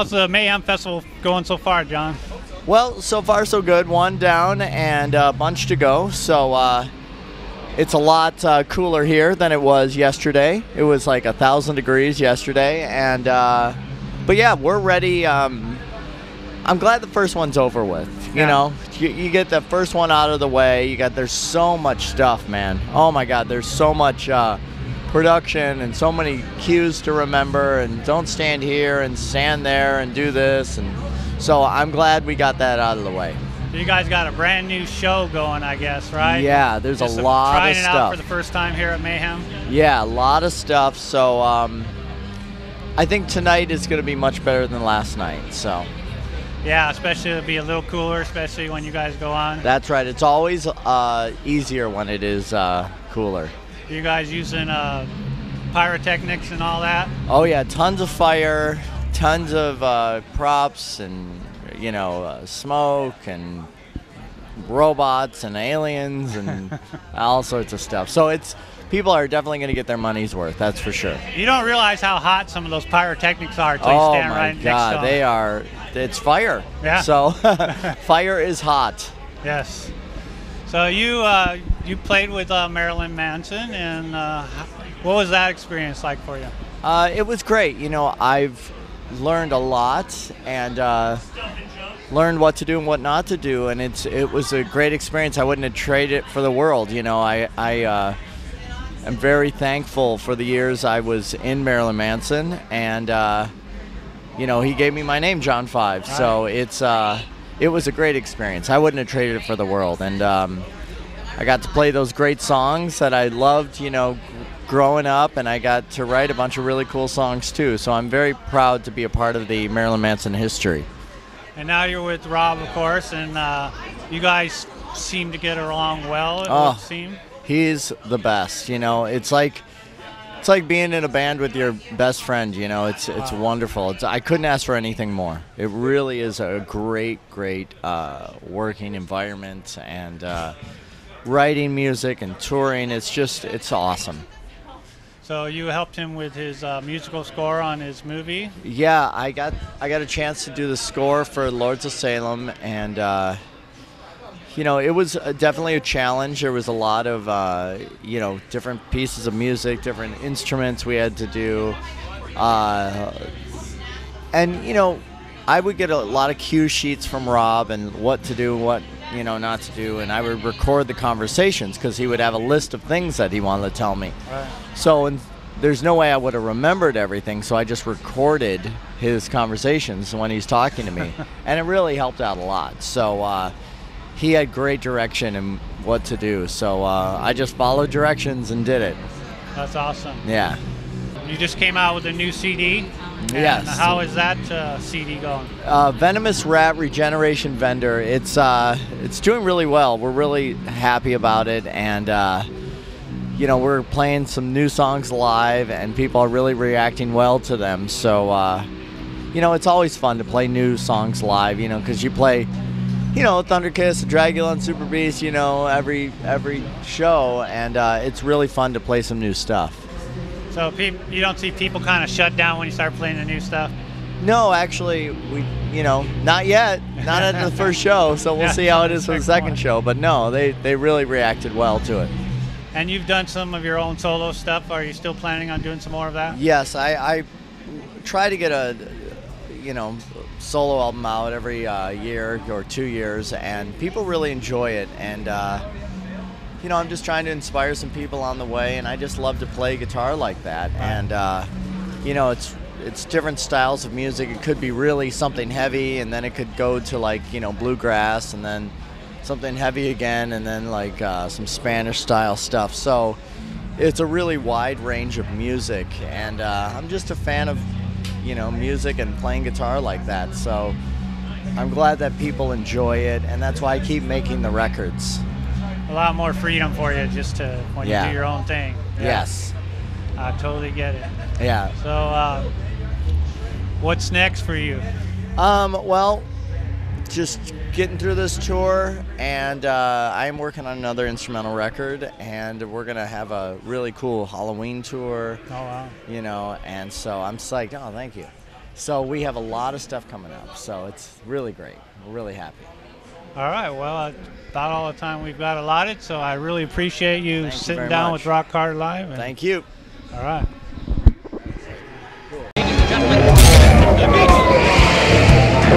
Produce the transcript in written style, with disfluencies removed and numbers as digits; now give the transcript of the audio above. How's the Mayhem Festival going so far, John? Well, so far so good. One down and a bunch to go. So it's a lot cooler here than it was yesterday. It was like 1,000 degrees yesterday. And but yeah, we're ready. I'm glad the first one's over with. You know, you get the first one out of the way. You got, there's so much stuff, man. Oh my God, there's so much production and so many cues to remember, and don't stand here and stand there and do this. And so I'm glad we got that out of the way. So you guys got a brand new show going, I guess, right? Yeah, there's just a lot of stuff. Trying it out for the first time here at Mayhem? Yeah, a lot of stuff. So I think tonight is going to be much better than last night. So. Yeah, especially it'll be a little cooler, especially when you guys go on. That's right. It's always easier when it is cooler. Are you guys using pyrotechnics and all that? Oh yeah, tons of fire, tons of props, and you know, smoke and robots and aliens and all sorts of stuff. So it's, people are definitely going to get their money's worth, that's for sure. You don't realize how hot some of those pyrotechnics are until you stand right next to them. Oh my God, they are, it's fire. Yeah. So fire is hot. Yes. So you you played with Marilyn Manson, and what was that experience like for you? It was great. You know, I've learned a lot, and learned what to do and what not to do, and it was a great experience. I wouldn't have traded it for the world. You know, I'm very thankful for the years I was in Marilyn Manson, and you know, he gave me my name, John Five. So it's it was a great experience. I wouldn't have traded it for the world, and I got to play those great songs that I loved, you know, growing up, and I got to write a bunch of really cool songs too. So I'm very proud to be a part of the Marilyn Manson history. And now you're with Rob, of course, and you guys seem to get along well. It would seem. He's the best. You know, it's like being in a band with your best friend. You know, it's wonderful. I couldn't ask for anything more. It really is a great working environment, and writing music and touring. It's awesome. So you helped him with his musical score on his movie? Yeah, I got a chance to do the score for Lords of Salem, and you know, it was definitely a challenge. There was a lot of you know, different pieces of music, different instruments we had to do, and you know, I would get a lot of cue sheets from Rob and what to do, what you know, not to do, and I would record the conversations because he would have a list of things that he wanted to tell me. Right. So, and there's no way I would have remembered everything, so I just recorded his conversations when he's talking to me, and it really helped out a lot. So he had great direction and what to do, so I just followed directions and did it. That's awesome. Yeah. You just came out with a new CD. Yes. How is that CD going? Venomous Rat Regeneration Vendor. It's doing really well. We're really happy about it, and you know, we're playing some new songs live, and people are really reacting well to them. So you know, it's always fun to play new songs live. You know, because you play, you know, Thunder Kiss, Dragulon, Super Beast. You know, every show, and it's really fun to play some new stuff. So you don't see people kind of shut down when you start playing the new stuff? No, actually, you know, not yet. Not at the first show, so we'll see how it is for the second show. But no, they really reacted well to it. And you've done some of your own solo stuff. Are you still planning on doing some more of that? Yes, I try to get a, you know, solo album out every year or 2 years, and people really enjoy it. And you know, I'm just trying to inspire some people on the way, and I just love to play guitar like that. And you know, it's different styles of music. It could be really something heavy, and then it could go to like, you know, bluegrass, and then something heavy again, and then like some Spanish style stuff. So it's a really wide range of music, and I'm just a fan of, you know, music and playing guitar like that. So I'm glad that people enjoy it, and that's why I keep making the records. A lot more freedom for you, just to when you do your own thing. Yeah. Yes, I totally get it. Yeah. So, what's next for you? Well, just getting through this tour, and I'm working on another instrumental record, and we're gonna have a really cool Halloween tour. Oh wow! You know, and so I'm psyched. Oh, thank you. So we have a lot of stuff coming up. So it's really great. We're really happy. All right, well, about all the time we've got allotted, so I really appreciate you sitting down with Rock Hard Live. Thank you. All right. Ladies and gentlemen, the Beatles.